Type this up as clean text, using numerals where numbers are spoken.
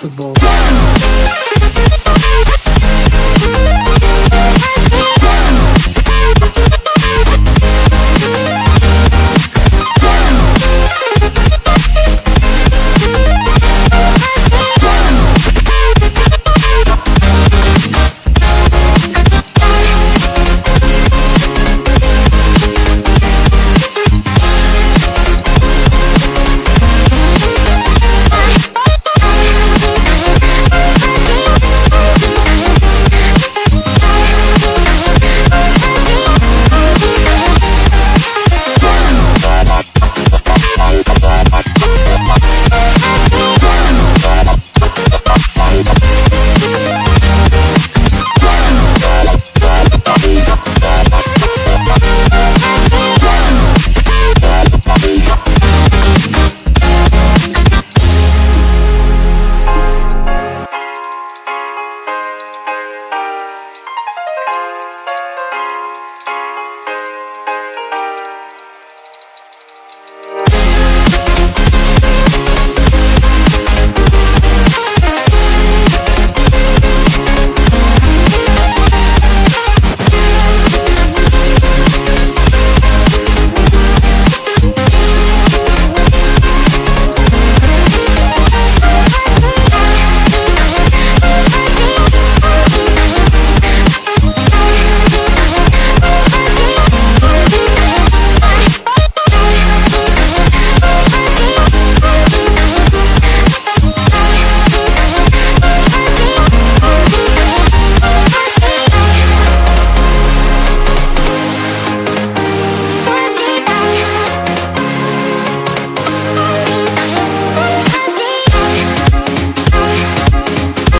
possible.